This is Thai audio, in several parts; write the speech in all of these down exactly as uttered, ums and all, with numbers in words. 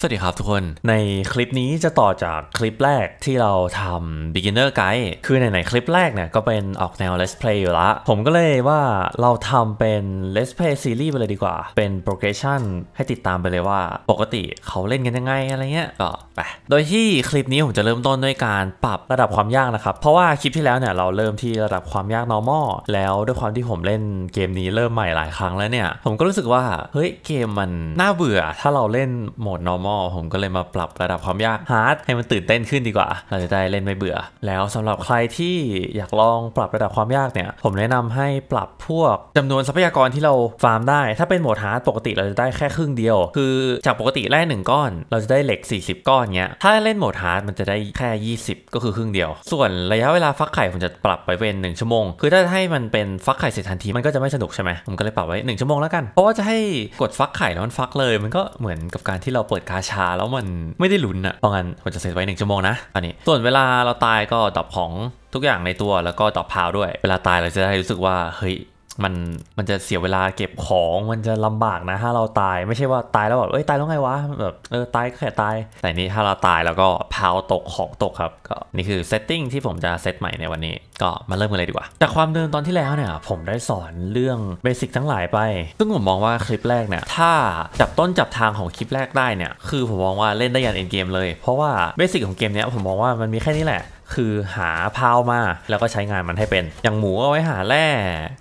สวัสดีครับทุกคนในคลิปนี้จะต่อจากคลิปแรกที่เราทำ beginner guide คือไหนๆคลิปแรกเนี่ยก็เป็นออกแนว let's play อยู่ละผมก็เลยว่าเราทำเป็น let's play series ไปเลยดีกว่าเป็น progression ให้ติดตามไปเลยว่าปกติเขาเล่นกันยังไงอะไรเงี้ยก็ไปโดยที่คลิปนี้ผมจะเริ่มต้นด้วยการปรับระดับความยากนะครับเพราะว่าคลิปที่แล้วเนี่ยเราเริ่มที่ระดับความยาก normal แล้วด้วยความที่ผมเล่นเกมนี้เริ่มใหม่หลายครั้งแล้วเนี่ยผมก็รู้สึกว่าเฮ้ยเกมมันน่าเบื่อถ้าเราเล่นโหมด normalผมก็เลยมาปรับระดับความยากฮาร์ดให้มันตื่นเต้นขึ้นดีกว่าเราจะได้เล่นไม่เบื่อแล้วสำหรับใครที่อยากลองปรับระดับความยากเนี่ยผมแนะนำให้ปรับพวกจำนวนทรัพยากรที่เราฟาร์มได้ถ้าเป็นโหมดฮาร์ดปกติเราจะได้แค่ครึ่งเดียวคือจากปกติแร่หนึ่งก้อนเราจะได้เหล็กสี่สิบก้อนเงี้ยถ้าเล่นโหมดฮาร์ดมันจะได้แค่ยี่สิบก็คือครึ่งเดียวส่วนระยะเวลาฟักไข่ผมจะปรับไปเป็นหนึ่งชั่วโมงคือถ้าให้มันเป็นฟักไข่เสร็จทันทีมันก็จะไม่สนุกใช่ไหมผมก็เลยปรับไว้หนึ่งชั่วโมงแล้วกันเพราะว่าจะให้กดฟักไข่แล้วมันฟักเลยมันก็เหมือนกับการที่เราเปิดชาแล้วมันไม่ได้ลุ้นอ่ะเพราะงั้นผมจะเซตไว้หนึ่งชั่วโมงนะอันนี้ส่วนเวลาเราตายก็ดรอปของทุกอย่างในตัวแล้วก็ดรอปพาวด้วยเวลาตายเราจะได้รู้สึกว่าเฮ้ยมันมันจะเสียเวลาเก็บของมันจะลำบากนะถ้าเราตายไม่ใช่ว่าตายแล้วแบบเอ้ยตายแล้วไงวะแบบเออตายแค่ตายแต่นี้ถ้าเราตายแล้วก็พาวตกของตกครับก็นี่คือเซตติ้งที่ผมจะเซตใหม่ในวันนี้ก็มาเริ่มกันเลยดีกว่าจากความเดิมตอนที่แล้วเนี่ยผมได้สอนเรื่องเบสิกทั้งหลายไปซึ่งผมมองว่าคลิปแรกเนี่ยถ้าจับต้นจับทางของคลิปแรกได้เนี่ยคือผมมองว่าเล่นได้ยันเอ็นเกมเลยเพราะว่าเบสิกของเกมเนี้ยผมมองว่ามันมีแค่นี้แหละคือหาพาวมาแล้วก็ใช้งานมันให้เป็นอย่างหมูเอาไว้หาแร่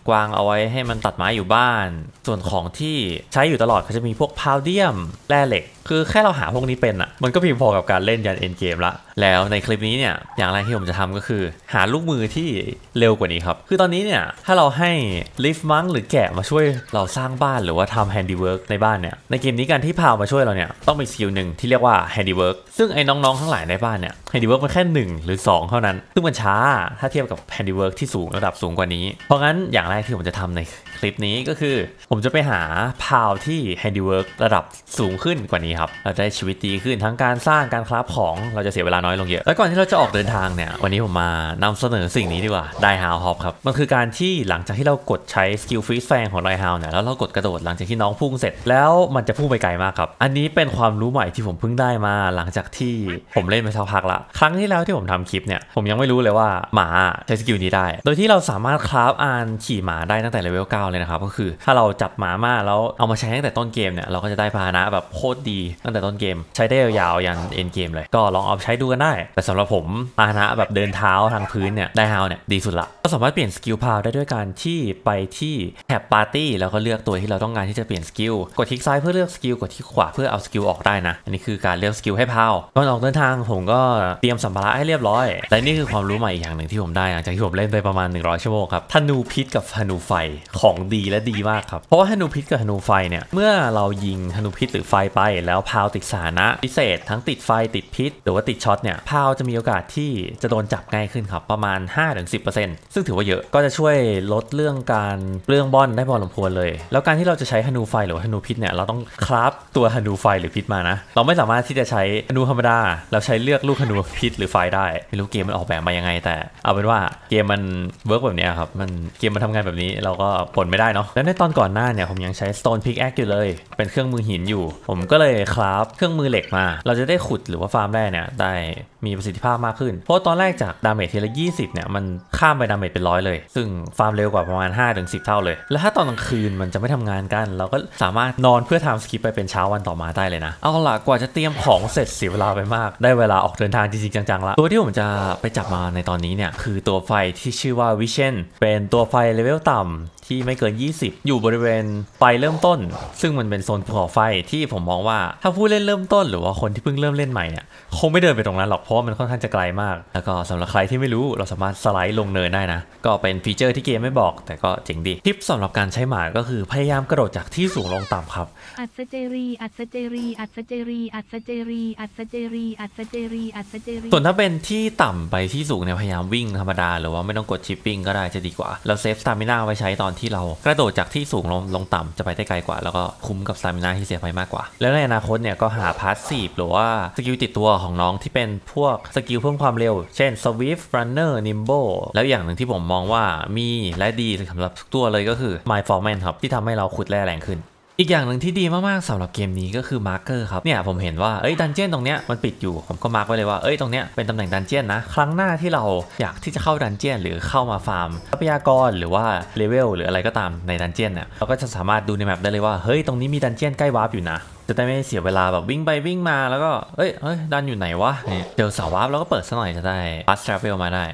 กวางเอาไว้ให้มันตัดไม้อยู่บ้านส่วนของที่ใช้อยู่ตลอดก็จะมีพวกพาวเดียมแร่เหล็กคือแค่เราหาพวกนี้เป็นอ่ะมันก็เพียงพอกับการเล่นยันเอ็นเกมละแล้วในคลิปนี้เนี่ยอย่างแรกที่ผมจะทำก็คือหาลูกมือที่เร็วกว่านี้ครับคือตอนนี้เนี่ยถ้าเราให้ลิฟมังหรือแกะมาช่วยเราสร้างบ้านหรือว่าทำแฮนดิเวิร์กในบ้านเนี่ยในเกมนี้การที่พาวมาช่วยเราเนี่ยต้องมีสกิลหนึ่งที่เรียกว่าแฮนดิเวิร์กซึ่งไอ้น้องๆทั้งหลายในบ้านเนี่ยแฮนดิเวิร์กมันแค่หนึ่งหรือสองเท่านั้นซึ่งมันช้าถ้าเทียบกับแฮนดิเวิร์กที่สูงระดับสูงกว่านี้เพราะงั้นอย่างแรกที่ผมจะทำในคลิปนี้ก็คือผมจะไปหาพาวที่แฮนดิเวิร์กระดับสูงขึ้นกว่านี้ครับเราได้ชีวิตดีขึ้นทั้งการสร้างการคราฟของเราจะเสียเวลาน้อยลงเยอะแล้วก่อนที่เราจะออกเดินทางเนี่ยวันนี้ผมมานำเสนอสิ่งนี้ดีกว่าไดฮาวฮอปครับมันคือการที่หลังจากที่เรากดใช้สกิลฟรีสแฟงของไดฮาวเนี่ยแล้วเรากดกระโดดหลังจากที่น้องพุ่งเสร็จแล้วมันจะพุ่งไปไกลมากครับอันนี้เป็นความรู้ใหม่ที่ผมเพิ่งได้มาหลังจากที่ผมเล่นไปสักพักละครั้งที่แล้วที่ผมทำคลิปเนี่ยผมยังไม่รู้เลยว่าหมาใช้สกิลนี้ได้โดยที่เราสามารถคราฟอานขี่หมาได้ตั้งแต่เลเวลเก้าเลยนะครับก็คือถ้าเราจับหมามาแล้วเอามาใช้ตั้งแต่ต้นเกมเนี่ยเราก็จะได้พาหนะแบบโคตรดีตั้งแต่ต้นเกมใช้ได้ยาวๆยันเอ็นเกมเลยก็ลองเอาใช้ดูกันได้แต่สำหรับผมพาหนะแบบเดินเท้าทางพื้นเนี่ยไดฮาวเนี่ยดีสุดละก็สามารถเปลี่ยนสกิลพาวได้ด้วยการที่ไปที่แถบปาร์ตี้แล้วก็เลือกตัวที่เราต้องการที่จะเปลี่ยนสกิลกดคลิกซ้ายเพื่อเลือกสกิลกดคลิกขวาเพื่อเอาสกิลออกได้นะอันนี้คือการเลือกสกิลให้พาวก่อนออกเดินทางผมก็เตรียมสัมภาระให้เรียบร้อยและนี่คือความรู้ใหม่อีกอย่างหนึ่งที่ผมได้หลังจากที่ผมเล่นไปประมาณหนึ่งร้อยชั่วโมงครับธนูพิษกับธนูไฟของดีและดีมากครับเพราะว่าธนูพิษกับธนูไฟเนี่ยเมื่อเรายิงธนูพิษหรือไฟไปแล้วพาวติดสานะพิเศษทั้งติดไฟติดพิษหรือว่าติดช็อตเนี่ยพาวจะมีโอกาสที่จะโดนจับง่ายขึ้นครับประมาณ ห้าถึงสิบเปอร์เซ็นต์ ซึ่งถือว่าเยอะก็จะช่วยลดเรื่องการเรื่องบอนได้พอสมควรเลยแล้วการที่เราจะใช้ธนูไฟหรือธนูพิษเนี่ยเราต้องคราฟตัวธนูไฟหรือพิษมานะเราไม่สามารถที่จะใช้ธนูธรรมดาเราใช้เลือกลูกธนูพิษหรือไฟได้ไม่รู้เกมมันออกแบบมายังไงแต่เอาเป็นว่าเกมมันเวิร์กแบบนี้ครับมันเกมมันทำงานแบบนี้เราก็ผลไม่ได้เนาะแล้วในตอนก่อนหน้าเนี่ยผมยังใช้ stone pickaxe อยู่เลยเป็นเครื่องมือหินอยู่ผมก็เลยคราฟเครื่องมือเหล็กมาเราจะได้ขุดหรือว่าฟาร์มแร่เนี่ยได้มีประสิทธิภาพมากขึ้นเพราะตอนแรกจากดาเมจทีละยี่สิบเนี่ยมันข้ามไปดาเมจเป็นร้อยเลยซึ่งฟาร์มเร็วกว่าประมาณ ห้าถึงสิบ เท่าเลยแล้วถ้าตอนกลางคืนมันจะไม่ทำงานกันเราก็สามารถนอนเพื่อทำสกิปไปเป็นเช้าวันต่อมาได้เลยนะเอาละกว่าจะเตรียมของเสร็จเสียเวลาไปมากได้เวลาออกเดินทางจริงๆจังๆละตัวที่ผมจะไปจับมาในตอนนี้เนี่ยคือตัวไฟที่ชื่อว่าวิเชนเป็นตัวไฟเลเวลต่ำที่ไม่เกินยี่สิบอยู่บริเวณไฟเริ่มต้นซึ่งมันเป็นโซนภูเขาไฟที่ผมมองว่าถ้าผู้เล่นเริ่มต้นหรือว่าคนที่เพิ่งเริ่มเล่นใหม่เนี่ยคงไม่เดินไปตรงนั้นหรอกเพราะมันค่อนข้างจะไกลมากแล้วก็สำหรับใครที่ไม่รู้เราสามารถสไลด์ลงเนินได้นะก็เป็นฟีเจอร์ที่เกมไม่บอกแต่ก็เจ๋งดีทิปสำหรับการใช้หมาก็คือพยายามกระโดดจากที่สูงลงต่ำครับอัศเจรีอัศเจรีอัศเจรีอัศเจรีอัศเจรีอัศเจรีอัศเจรีส่วนถ้าเป็นที่ต่ำไปที่สูงเนี่ยพยายามวิ่งธรรมดาหรือว่าไม่ต้องกดชิปปิ้งก็ได้จะดีกว่าเราเซฟสตามิน่าไว้ใช้ตอนที่เรากระโดดจากที่สูงลงลงต่ำจะไปได้ไกลกว่าแล้วก็คุ้มกับสตามิน่าที่เสียไปมากกว่าแล้วในอนาคตเนี่ยก็หาพาสซีฟหรือว่าสกิลติดตัวของน้องที่เป็นพวกสกิลเพิ่มความเร็วเช่น Swift Runner Nimble แล้วอย่างหนึ่งที่ผมมองว่ามีและดีสำหรับทุกตัวเลยก็คือ Mine Foreman ครับที่ทำให้เราขุดแร่แรงขึ้น อีกอย่างหนึ่งที่ดีมากๆสำหรับเกมนี้ก็คือมาร์คเกอร์ครับเนี่ยผมเห็นว่าเอ้ยดันเจี้ยนตรงเนี้ยมันปิดอยู่ผมก็มาร์คไว้เลยว่าเอ้ยตรงเนี้ยเป็นตำแหน่งดันเจี้ยนนะครั้งหน้าที่เราอยากที่จะเข้าดันเจี้ยนหรือเข้ามาฟาร์มทรัพยากรหรือว่าเลเวลหรืออะไรก็ตามในดันเจี้ยนเนี่ยเราก็จะสามารถดูในแมปได้เลยว่าเฮ้ยตรงนี้มีดันเจี้ยนใกล้วาร์ปอยู่นะจะได้ไม่เสียเวลาแบบวิ่งไปวิ่งมาแล้วก็เอ้ยเอ้ยดันอยู่ไหนวะเนี่ยเจอเสาวาร์ปแล้วก็เปิดซะหน่อยจะได้บัสทราเวลมาได้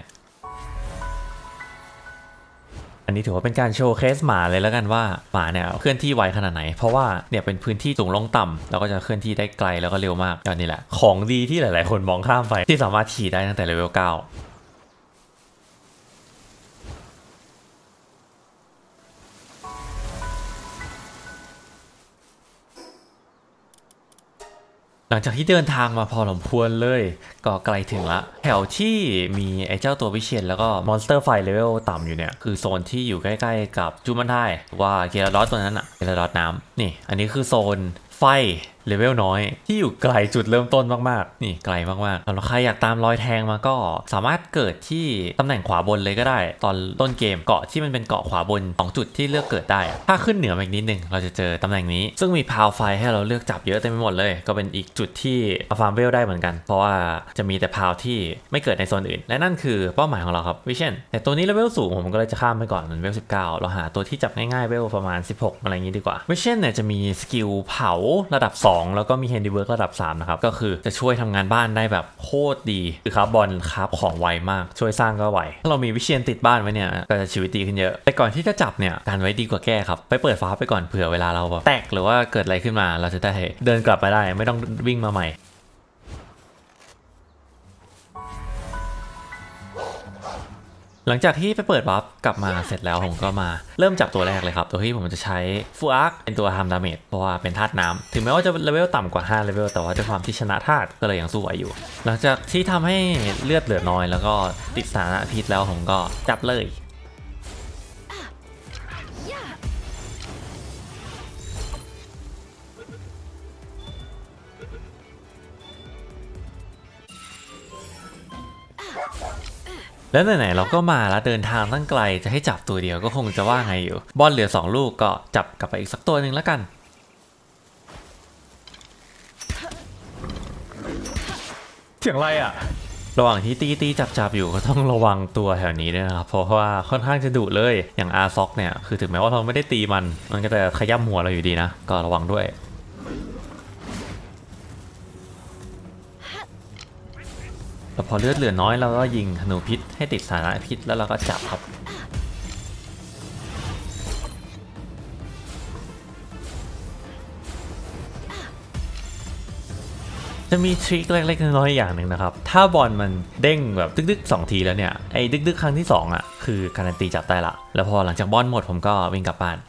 อันนี้ถือว่าเป็นการโชว์เคสหมาเลยแล้วกันว่าหมาเนี่ยเคลื่อนที่ไวขนาดไหนเพราะว่าเนี่ยเป็นพื้นที่สูงลงต่ำเราก็จะเคลื่อนที่ได้ไกลแล้วก็เร็วมากอันนี้แหละของดีที่หลายๆคนมองข้ามไปที่สามารถขี่ได้ตั้งแต่เลเวลเก้าหลังจากที่เดินทางมาพอสมควรเลยก็ไกลถึงละแถวที่มีไอ้เจ้าตัววิเชียนแล้วก็มอนสเตอร์ไฟเลเวลต่ำอยู่เนี่ยคือโซนที่อยู่ใกล้ๆกับจูมันไทว่าเกลาดอสตัวนั้นอะเกลาดอสน้ำนี่อันนี้คือโซนไฟเลเวลน้อยที่อยู่ไกลจุดเริ่มต้นมากๆนี่ไกลมากๆแล้วใครอยากตามรอยแทงมาก็สามารถเกิดที่ตำแหน่งขวาบนเลยก็ได้ตอนต้นเกมเกาะที่มันเป็นเกาะขวาบนสองจุดที่เลือกเกิดได้ถ้าขึ้นเหนืออีกนิดนึงเราจะเจอตำแหน่งนี้ซึ่งมีพาวไฟให้เราเลือกจับเยอะเต็มไปหมดเลยก็เป็นอีกจุดที่ฟาร์มเวลได้เหมือนกันเพราะว่าจะมีแต่พาวที่ไม่เกิดในโซนอื่นและนั่นคือเป้าหมายของเราครับวิเชียนแต่ตัวนี้เลเวลสูงผมก็เลยจะข้ามไปก่อนเลเวลสิบเก้าเราหาตัวที่จับง่ายๆเลเวลประมาณสิบหกอะไรอย่างนี้ดีกว่าวิเชียนเนี่ยจะมีสกิลเผาระดับสองแล้วก็มี Handiwork ระดับสามนะครับก็คือจะช่วยทำงานบ้านได้แบบโคตรดีคือคาร์บอนคาร์บของไวมากช่วยสร้างก็ไวถ้าเรามีวิเชียนติดบ้านไว้เนี่ยก็จะชีวิตดีขึ้นเยอะแต่ก่อนที่จะจับเนี่ยการไว้ดีกว่าแก้ครับไปเปิดฟ้าไปก่อนเผื่อเวลาเราแตกหรือว่าเกิดอะไรขึ้นมาเราจะได้เดินกลับมาได้ไม่ต้องวิ่งมาใหม่หลังจากที่ไปเปิดบัฟกลับมาเสร็จแล้วผมก็มาเริ่มจับตัวแรกเลยครับตัวที่ผมจะใช้ฟูอาร์คเป็นตัวทำดาเมจเพราะว่าเป็นธาตุน้ำถึงแม้ว่าจะเลเวลต่ำกว่าห้าเลเวลแต่ว่าด้วยความที่ชนะธาตุก็เลยยังสู้ไหวอยู่หลังจากที่ทำให้เลือดเหลือน้อยแล้วก็ติดสถานะพิษแล้วผมก็จับเลยแล้วไหนๆเราก็มาแล้วเดินทางตั้งไกลจะให้จับตัวเดียวก็คงจะว่าไงอยู่บอลเหลือสองลูกก็จับกลับไปอีกสักตัวหนึ่งแล้วกันเสียงอะไรอ่ะระหว่างที่ตีตีจับจับอยู่ก็ต้องระวังตัวแถวนี้ด้วยนะครับเพราะว่าค่อนข้างจะดุเลยอย่างอาร์ซ็อกเนี่ยคือถึงแม้ว่าเราไม่ได้ตีมันมันก็จะขย้ำหัวเราอยู่ดีนะก็ระวังด้วยพอเลือดเหลือน้อยเราก็ยิงธนูพิษให้ติดสาระพิษแล้วเราก็จับครับจะมีทริคเล็กๆน้อยๆอย่างหนึ่งนะครับถ้าบอลมันเด้งแบบดึกๆสองทีแล้วเนี่ยไอ้ดึกๆครั้งที่สองอ่ะคือการันตีจับได้ละแล้วพอหลังจากบอลหมดผมก็วิ่งกลับบ้าน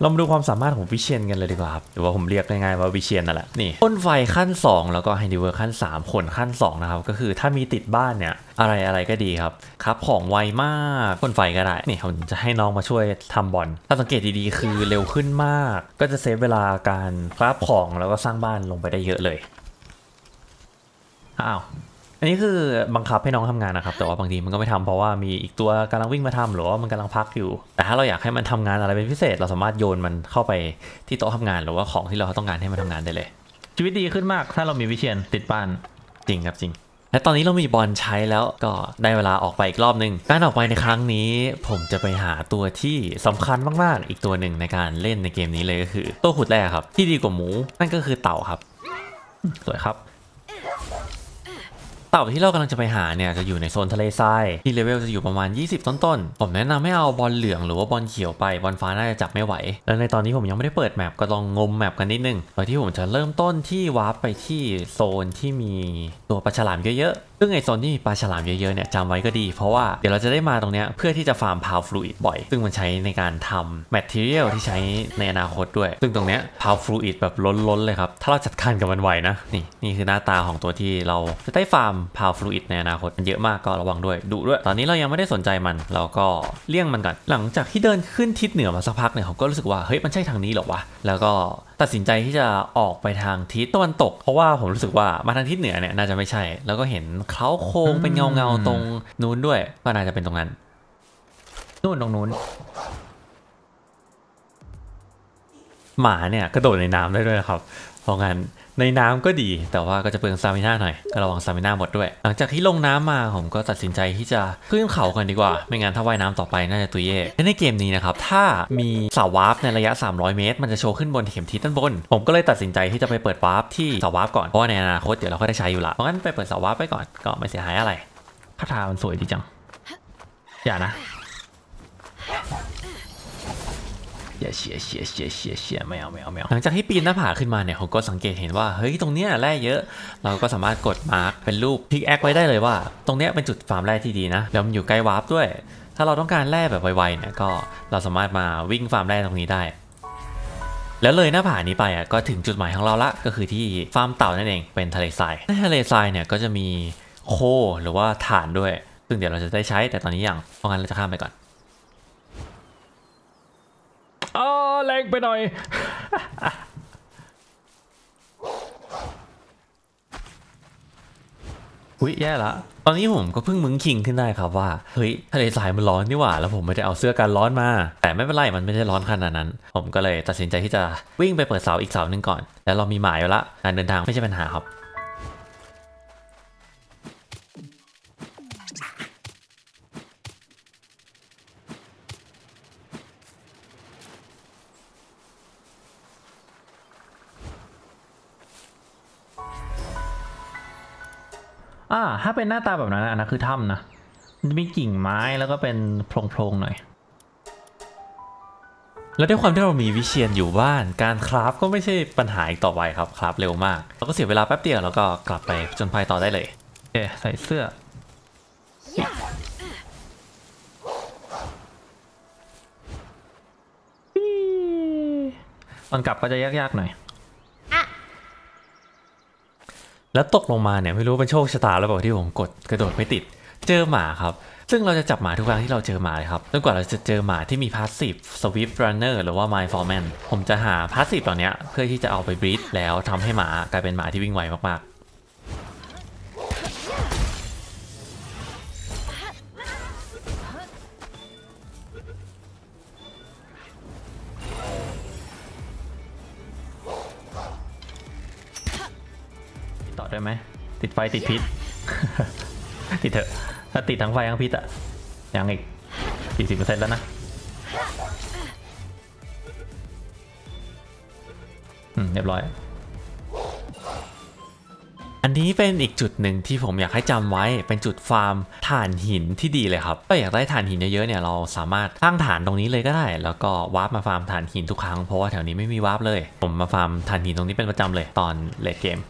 เรามาดูความสามารถของวิเชียนกันเลยดีกว่าครับหรือว่าผมเรียกง่ายๆว่าวิเชียนนั่นแหละนี่พ่นไฟขั้นสองแล้วก็ไฮดิเวอร์ขั้นสามขนขั้นสองนะครับก็คือถ้ามีติดบ้านเนี่ยอะไรอะไรก็ดีครับครับของไวมากพ่นไฟก็ได้นี่ผมจะให้น้องมาช่วยทำบอลถ้าสังเกตดีๆคือเร็วขึ้นมากก็จะเซฟเวลาการครับของแล้วก็สร้างบ้านลงไปได้เยอะเลยอ้าวอันนี้คือบังคับให้น้องทำงานนะครับแต่ว่าบางทีมันก็ไม่ทำเพราะว่ามีอีกตัวกำลังวิ่งมาทำหรือว่ามันกำลังพักอยู่แต่ถ้าเราอยากให้มันทำงานอะไรเป็นพิเศษเราสามารถโยนมันเข้าไปที่โต๊ะทำงานหรือว่าของที่เราต้องการให้มันทำงานได้เลยชีวิตดีขึ้นมากถ้าเรามีวิเชียนติดบ้านจริงครับจริงและตอนนี้เรามีบอลใช้แล้วก็ได้เวลาออกไปอีกรอบนึงการออกไปในครั้งนี้ผมจะไปหาตัวที่สำคัญมากๆอีกตัวหนึ่งในการเล่นในเกมนี้เลยก็คือตัวขุดแร่ครับที่ดีกว่าหมูนั่นก็คือเต่าครับสวยครับเต่าที่เรากำลังจะไปหาเนี่ยจะอยู่ในโซนทะเลทรายที่เลเวลจะอยู่ประมาณยี่สิบต้นๆผมแนะนำให้เอาบอลเหลืองหรือว่าบอลเขียวไปบอลฟ้าน่าจะจับไม่ไหวและในตอนนี้ผมยังไม่ได้เปิดแมปก็ลองงมแมปกันนิดนึงโดยที่ผมจะเริ่มต้นที่วาร์ปไปที่โซนที่มีตัวปลาฉลามเยอะๆซึ่งไอโซนที่มีปลาฉลามเยอะๆเนี่ยจำไว้ก็ดีเพราะว่าเดี๋ยวเราจะได้มาตรงนี้เพื่อที่จะฟาร์มพาวฟลูอิดบ่อยซึ่งมันใช้ในการทำแมทเทียลที่ใช้ในอนาคตด้วยซึ่งตรงนี้พาวฟลูอิดแบบล้นๆเลยครับถ้าเราจัดการกับมันไวนะนี่นี่คือหน้าตาของตัวที่เราจะได้ฟาร์ม พาวฟลูอิดในอนาคตมันเยอะมากก็ระวังด้วยดุด้วยตอนนี้เรายังไม่ได้สนใจมันเราก็เลี่ยงมันก่อนหลังจากที่เดินขึ้นทิศเหนือมาสักพักเนี่ยผมก็รู้สึกว่าเฮ้ยมันใช่ทางนี้หรอวะแล้วก็ตัดสินใจที่จะออกไปทางทิศตะวันตกเพราะว่าผมรู้สึกว่ามาทางทิศเหนือเนี่ยน่าจะไม่ใช่แล้วก็เห็นเค้าโค้งเป็นเงาเงาตรงนู้นด้วยก็น่าจะเป็นตรงนั้นนู่นตรงนู้นหมาเนี่ยกระโดดในน้ำได้ด้วยนะครับเพราะงั้นในน้ำก็ดีแต่ว่าก็จะเปลืองสตามิน่าหน่อยก็ระวังสตามิน่าหมดด้วยหลังจากที่ลงน้ำมาผมก็ตัดสินใจที่จะขึ้นเขากันดีกว่าไม่งั้นถ้าว่ายน้ำต่อไปน่าจะตุยเย่ในเกมนี้นะครับถ้ามีเสาวาร์ปในระยะสามร้อยเมตรมันจะโชว์ขึ้นบนเข็มทิศด้านบนผมก็เลยตัดสินใจที่จะไปเปิดวาร์ปที่เสาวาร์ปก่อนเพราะว่าในอนาคตเดี๋ยวเราก็ได้ใช้อยู่ละเพราะงั้นไปเปิดเสาวาร์ปไปก่อนก็ไม่เสียหายอะไรคาถามันสวยดีจังอย่านะอย่าเฉียดเฉียดเฉียดเฉียดเฉียดไม่เอาไม่เอาไม่เอาหลังจากที่ปีนหน้าผาขึ้นมาเนี่ยผมก็สังเกตเห็นว่าเฮ้ยตรงเนี้ยแร่เยอะเราก็สามารถกดมาร์กเป็นรูปพิกแอคไว้ได้เลยว่าตรงเนี้ยเป็นจุดฟาร์มแร่ที่ดีนะแล้วมันอยู่ใกล้วาร์ปด้วยถ้าเราต้องการแร่แบบไวๆเนี่ยก็เราสามารถมาวิ่งฟาร์มแร่ตรงนี้ได้แล้วเลยหน้าผานี้ไปอ่ะก็ถึงจุดหมายของเราละก็คือที่ฟาร์มเต่านั่นเองเป็นทะเลทรายในทะเลทรายเนี่ยก็จะมีโคหรือว่าถ่านด้วยซึ่งเดี๋ยวเราจะได้ใช้แต่ตอนนี้ยังเพราะงั้นเราจะข้ามไปก่อนอ๋อแรงไปหน่อย อุ๊ยแย่ละตอนนี้ผมก็เพิ่งมึงคิงขึ้นได้ครับว่าเฮ้ยทะเลทรายมันร้อนนี่หว่าแล้วผมไม่ได้เอาเสื้อกันร้อนมาแต่ไม่เป็นไรมันไม่ได้ร้อนขนาดนั้นผมก็เลยตัดสินใจที่จะวิ่งไปเปิดเสาอีกเสาหนึ่งก่อนแล้วเรามีหมายอยู่ละการเดินทางไม่ใช่ปัญหาครับอ่าถ้าเป็นหน้าตาแบบนั้นอันนั้นคือถ้ำนะมีกิ่งไม้แล้วก็เป็นโพรงๆหน่อยแล้วด้วยความที่เรามีวิเชียรอยู่บ้านการคราฟก็ไม่ใช่ปัญหาอีกต่อไปครับคราฟเร็วมากเราก็เสียเวลาแป๊บเดียวแล้วก็กลับไปจนภายต่อได้เลยเอ๊ะใส่เสื้อตอนกลับก็จะยากๆหน่อยแล้วตกลงมาเนี่ยไม่รู้เป็นโชคชะตาหรือเปล่าที่ผมกดกระโดดไม่ติดเจอหมาครับซึ่งเราจะจับหมาทุกครั้งที่เราเจอหมาเลยครับจนกว่าเราจะเจอหมาที่มีพาสซีฟสวิฟต์รันเนอร์หรือว่า Mind Foreman ผมจะหาพาสซีฟเหล่านี้เพื่อที่จะเอาไปบรีดแล้วทำให้หมากลายเป็นหมาที่วิ่งไวมากๆได้ไหมติดไฟติดพิษ ติดเถอะถ้าติดทั้งไฟทั้งพิษอะยังอีก สี่สิบเปอร์เซ็นต์ แล้วนะอืมเรียบร้อยอันนี้เป็นอีกจุดหนึ่งที่ผมอยากให้จำไว้เป็นจุดฟาร์มถ่านหินที่ดีเลยครับถ้าอยากได้ถ่านหินเยอะๆเนี่ยเราสามารถตั้งฐานตรงนี้เลยก็ได้แล้วก็วาร์ปมาฟาร์มถ่านหินทุกครั้งเพราะว่าแถวนี้ไม่มีวาร์ปเลยผมมาฟาร์มถ่านหินตรงนี้เป็นประจำเลยตอนเลทเกม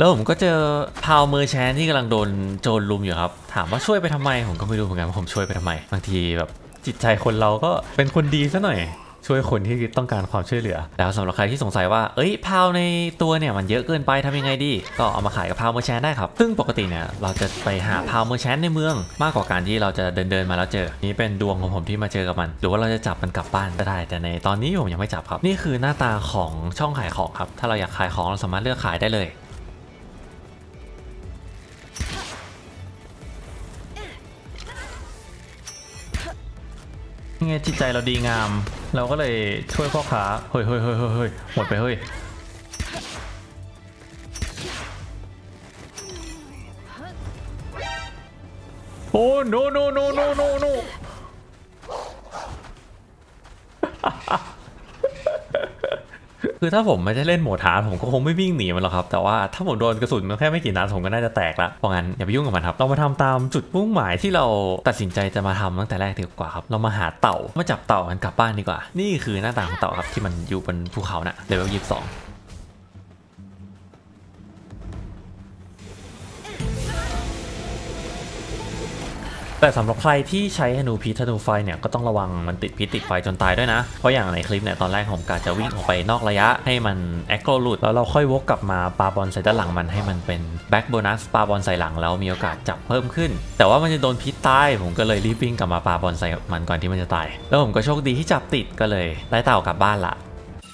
แล้วผมก็เจอพาวเมอร์แชนที่กำลังโดนโจรลุมอยู่ครับถามว่าช่วยไปทำไมผมก็ไม่รู้เหมือนกันว่าผมช่วยไปทำไมบางทีแบบจิตใจคนเราก็เป็นคนดีซะหน่อยช่วยคนที่ต้องการความช่วยเหลือแล้วสำหรับใครที่สงสัยว่าเอ้ยพาวในตัวเนี่ยมันเยอะเกินไปทำยังไงดีก็เอามาขายกับพาวเมอร์แชนได้ครับซึ่งปกติเนี่ยเราจะไปหาพาวเมอร์แชนในเมืองมากกว่าการที่เราจะเดินเดินมาแล้วเจอนี่เป็นดวงของผมที่มาเจอกับมันหรือว่าเราจะจับมันกลับบ้านก็ได้แต่ในตอนนี้ผมยังไม่จับครับนี่คือหน้าตาของช่องขายของครับถ้าเราอยากขายของเราสามารถเลือกขายได้เลยไงจิตใจเราดีงามเราก็เลยช่วยพ่อค้าเฮ้ยเฮ้ยเฮ้ยเฮ้ยหมดไปเฮ้ยโอ้โนโนโนโนโนโนคือถ้าผมไม่ได้เล่นโหมดฮาร์ดผมก็คงไม่วิ่งหนีมันหรอกครับแต่ว่าถ้าผมโดนกระสุนมันแค่ไม่กี่นัดผมก็น่าจะแตกละเพราะงั้นอย่าไปยุ่งกับมันครับเรามาทำตามจุดมุ่งหมายที่เราตัดสินใจจะมาทำตั้งแต่แรกดีกว่าครับเรามาหาเต่ามาจับเต่ากันกลับบ้านดีกว่านี่คือหน้าตาของเต่าครับที่มันอยู่บนภูเขานะเลเวลยี่สิบสอง แต่สำหรับใครที่ใช้ธนูพิษธนูไฟเนี่ยก็ต้องระวังมันติดพิษติดไฟจนตายด้วยนะเพราะอย่างในคลิปเนี่ยตอนแรกผมกะจะวิ่งออกไปนอกระยะให้มันแอคโกรหลุดแล้วเราค่อยวกกลับมาปาบอลใส่ด้านหลังมันให้มันเป็นแบ็กโบนัสปาบอลใส่หลังแล้วมีโอกาสจับเพิ่มขึ้นแต่ว่ามันจะโดนพิษตายผมก็เลยรีบวิ่งกลับมาปาบอลใส่มันก่อนที่มันจะตายแล้วผมก็โชคดีที่จับติดก็เลยไล่เต่ากลับบ้านละ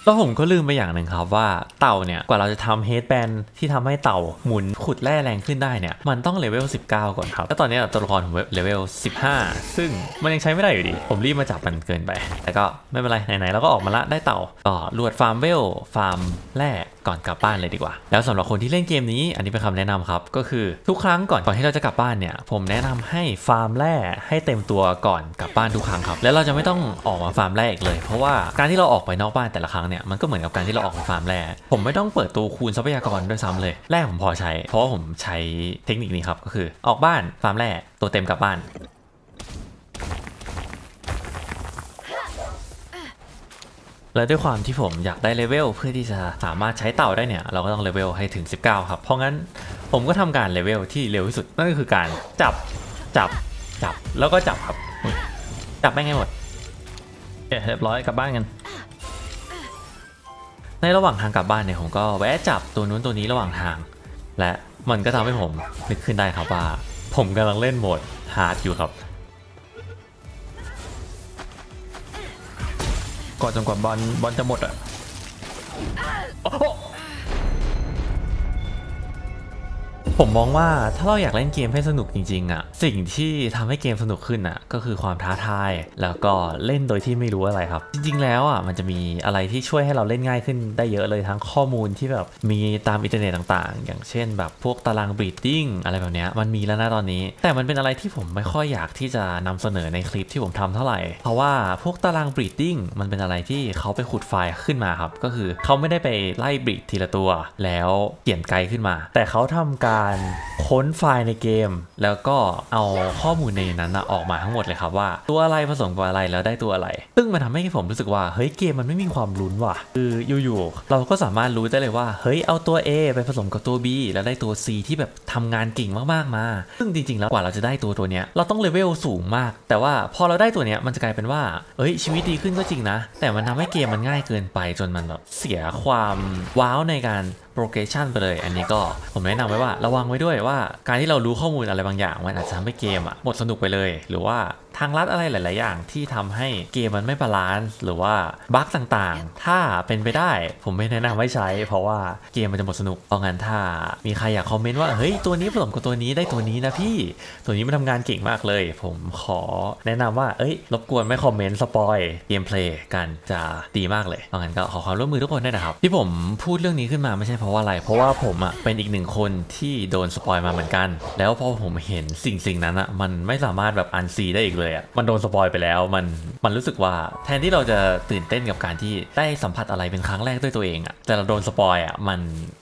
แล้วผมก็ลืมไปอย่างหนึ่งครับว่าเต่าเนี่ยกว่าเราจะทำเฮดแบนที่ทำให้เต่าหมุนขุดแร่แรงขึ้นได้เนี่ยมันต้องเลเวลสิบเก้าก่อนครับแล้วตอนนี้ตัวละครผมเลเวลสิบห้าซึ่งมันยังใช้ไม่ได้อยู่ดีผมรีบมาจับมันเกินไปแต่ก็ไม่เป็นไรไหนๆเราก็ออกมาละได้เต่าก็ลวดฟาร์มเวลฟาร์มแร่ก่อนกลับบ้านเลยดีกว่าแล้วสำหรับคนที่เล่นเกมนี้อันนี้เป็นคำแนะนำครับก็คือทุกครั้งก่อนก่อนที่เราจะกลับบ้านเนี่ยผมแนะนำให้ฟาร์มแร่ให้เต็มตัวก่อนกลับบ้านทุกครั้งครับแล้วเราจะไม่ต้องออกมาฟาร์มแร่อีกเลยเพราะว่าการที่เราออกไปนอกบ้านแต่ละครั้งเนี่ยมันก็เหมือนกับการที่เราออกมาฟาร์มแร่ผมไม่ต้องเปิดตัวคูณทรัพยากรด้วยซ้ำเลยแร่ผมพอใช้เพราะผมใช้เทคนิคนี้ครับก็คือออกบ้านฟาร์มแร่ตัวเต็มกลับบ้านและด้วยความที่ผมอยากได้เลเวลเพื่อที่จะสามารถใช้เต่าได้เนี่ยเราก็ต้องเลเวลให้ถึงสิบเก้าครับเพราะงั้นผมก็ทำการเลเวลที่เร็วที่สุดนั่นก็คือการจับจับจับแล้วก็จับครับจับไม่ง่ายหมดเรียบร้อยกลับบ้านกันในระหว่างทางกลับบ้านเนี่ยผมก็แวะจับตัวนู้นตัวนี้ระหว่างทางและมันก็ทำให้ผมนึกขึ้นได้ครับว่าผมกำลังเล่นโหมดฮาร์ดอยู่ครับก่อนจนกว่าบอลบอลจะหมดอ่ะผมมองว่าถ้าเราอยากเล่นเกมให้สนุกจริงๆอ่ะสิ่งที่ทำให้เกมสนุกขึ้นอ่ะก็คือความท้าทายแล้วก็เล่นโดยที่ไม่รู้อะไรครับจริงๆแล้วอ่ะมันจะมีอะไรที่ช่วยให้เราเล่นง่ายขึ้นได้เยอะเลยทั้งข้อมูลที่แบบมีตามอินเทอร์เน็ตต่างๆอย่างเช่นแบบพวกตารางบรีดดิ้งอะไรแบบนี้มันมีแล้วนะตอนนี้แต่มันเป็นอะไรที่ผมไม่ค่อยอยากที่จะนำเสนอในคลิปที่ผมทำเท่าไหร่เพราะว่าพวกตารางบรีดดิ้งมันเป็นอะไรที่เขาไปขุดไฟล์ขึ้นมาครับก็คือเขาไม่ได้ไปไล่บรีดทีละตัวแล้วเขียนไกด์ขึ้นมาแต่เขาทำการค้นไฟล์ในเกมแล้วก็เอาข้อมูลในนั้นนะออกมาทั้งหมดเลยครับว่าตัวอะไรผสมกับอะไรแล้วได้ตัวอะไรซึ่งมันทำให้ผมรู้สึกว่าเฮ้ยเกมมันไม่มีความลุ้นว่ะคืออยู่ๆเราก็สามารถรู้ได้เลยว่าเฮ้ยเอาตัว A ไปผสมกับตัว B แล้วได้ตัว C ที่แบบทำงานเก่งมากๆมาซึ่งจริงๆแล้วกว่าเราจะได้ตัวตัวเนี้ยเราต้องเลเวลสูงมากแต่ว่าพอเราได้ตัวเนี้ยมันจะกลายเป็นว่าเฮ้ยชีวิตดีขึ้นก็จริงนะแต่มันทำให้เกมมันง่ายเกินไปจนมันแบบเสียความว้าวในการprogression ไปเลยอันนี้ก็ผมแนะนำไว้ว่าระวังไว้ด้วยว่าการที่เรารู้ข้อมูลอะไรบางอย่างมันอาจจะทำให้เกมอ่ะหมดสนุกไปเลยหรือว่าทางลัดอะไรหลายๆอย่างที่ทำให้เกมมันไม่บาลานซ์หรือว่าบั๊กต่างๆถ้าเป็นไปได้ผมไม่แนะนำให้ใช้เพราะว่าเกมมันจะหมดสนุกเอางั้นถ้ามีใครอยากคอมเมนต์ว่าเฮ้ยตัวนี้ผสมกับตัวนี้ได้ตัวนี้นะพี่ตัวนี้มันทำงานเก่งมากเลยผมขอแนะนำว่าเอ้ยรบกวนไม่คอมเมนต์สปอยเกมเพลย์กันจะดีมากเลยเอางั้นก็ขอความร่วมมือทุกคนด้วยนะครับที่ผมพูดเรื่องนี้ขึ้นมาไม่ใช่เพราะว่าอะไรเพราะว่าผมอ่ะเป็นอีกหนึ่งคนที่โดนสปอยมาเหมือนกันแล้วพอผมเห็นสิ่งสิ่งนั้นอ่ะมันไม่สามารถแบบอันซีได้อีกเลยอ่ะมันโดนสปอยไปแล้วมันมันรู้สึกว่าแทนที่เราจะตื่นเต้นกับการที่ได้สัมผัสอะไรเป็นครั้งแรกด้วยตัวเองอ่ะแต่เราโดนสปอยอ่ะมัน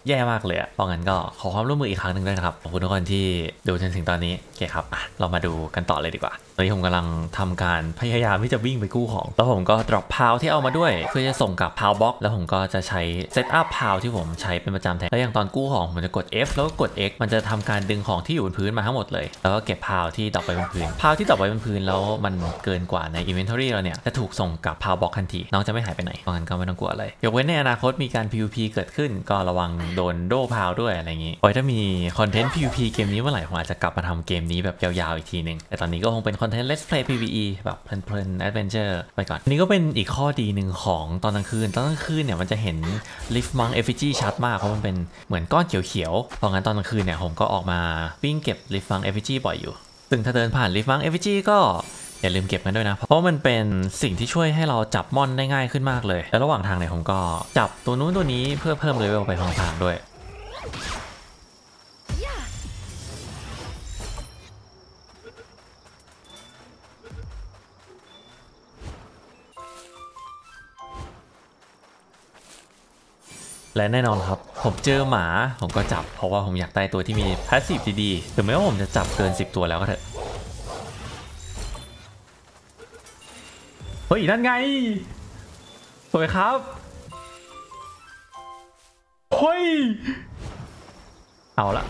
แย่มากเลยอ่ะเพราะงั้นก็ขอความร่วมมืออีกครั้งหนึ่งด้วยนะครับขอบคุณทุกคนที่ดูจนถึงตอนนี้โอเคครับเรามาดูกันต่อเลยดีกว่าตอนนี้ผมกำลังทำการพยายามที่จะวิ่งไปกู้ของแล้วผมก็ดรอปพาวที่เอามาด้วยเพื่อจะส่งกับพาวบ็อกแล้วผมก็จะใช้เซตอัพพาวที่ผมใช้เป็นประจำแทนแล้วอย่างตอนกู้ของผมจะกด F แล้วก็กด X มันจะทำการดึงของที่อยู่บนพื้นมาทั้งหมดเลยแล้วก็เก็บพาวที่ตกไปบนพื้นพาวที่ตกไปบนพื้นแล้วมันเกินกว่าใน Inventory เราเนี่ยจะถูกส่งกับพาวบ็อกทันทีน้องจะไม่หายไปไหนเพราะงั้นก็ไม่ต้องกลัวอะไรยกเว้นในอนาคตมีการ พี วี พี เกิดขึ้นก็ระวังโดนโดพาวด้วยอะไรอย่างงี้ไว้ถ้ามีคอนเทนต์ พี วี พี เกมนี้เมื่อไหร่ผมอาจจะกลับมาทำเกมนี้แบบยาวๆอีกทีนึงแต่ตอนนี้ก็คงเป็นคอนเทนต์ Let's Play พี วี อี แบบเพลินๆ Adventure ไปก่อนอันนี้ก็เป็นอีกข้อดีหนึ่งของตอนกลางคืนตอนกลางคืนเนี่ยมันจะเห็น Leaf Monk Effigy ชัดมากเพราะมันเป็นเหมือนก้อนเขียวๆเพราะงั้นตอนกลางคืนเนี่ยผมก็ออกมาวิ่งเก็บ Leaf Monk Effigy บ่อยอยู่ซึ่งถ้าเดินผ่าน Leaf Monk Effigy ก็อย่าลืมเก็บกันด้วยนะเพราะมันเป็นสิ่งที่ช่วยให้เราจับม่อนได้ง่ายขึ้นมากเลยและระหว่างทางเนี่ยผมก็จับตัวนู้นตัวนี้เพื่อเพิ่มเลเวลไปทางทางด้วยและแน่นอนครับผมเจอหมาผมก็จับเพราะว่าผมอยากได้ตัวที่มีแพสซีฟดีๆถึงแม้ว่าผมจะจับเกินสิบตัวแล้วก็เถอะเฮ้ยนั่นไงสวยครับเฮ้ยเอาละ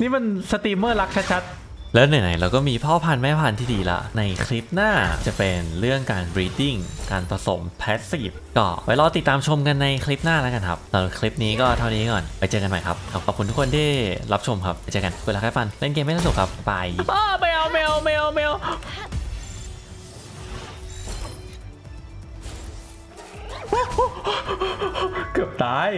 นี่มันสตรีมเมอร์รักชัด แล้วไหนๆเราก็มีพ่อพันธุ์แม่พันธุ์ที่ดีละในคลิปหน้าจะเป็นเรื่องการ breeding การผสม passive ก็ไว้รอติดตามชมกันในคลิปหน้าแล้วกันครับสำหรับคลิปนี้ก็เท่านี้ก่อนไปเจอกันใหม่ครับขอบคุณทุกคนที่รับชมครับไปเจอกันเวลาแค่ฟันเล่นเกมไม่สนุกครับไปแมวแมวแมวแมวเกือบตาย